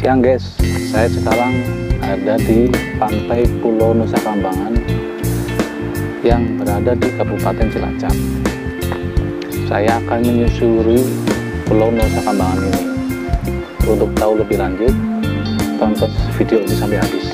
Siang guys, saya sekarang ada di pantai Pulau Nusa Kambangan yang berada di Kabupaten Cilacap. Saya akan menyusuri Pulau Nusa Kambangan ini. Untuk tahu lebih lanjut, tonton video ini sampai habis.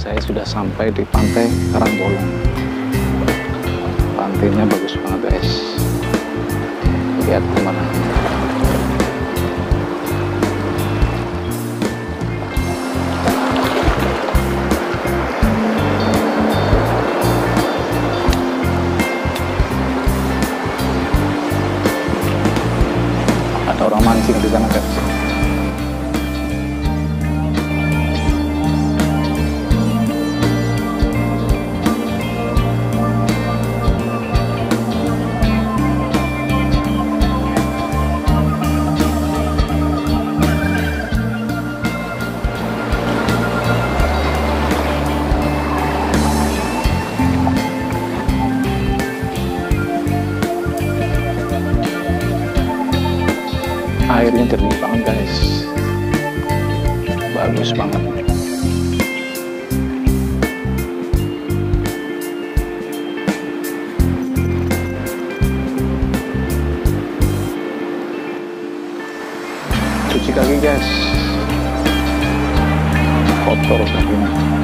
Saya sudah sampai di Pantai Karangbolong. Pantainya bagus banget guys. Lihat kemana. Ada orang mancing di sana guys. airnya jernih banget guys, bagus banget. Cuci kaki guys, kotor kakinya.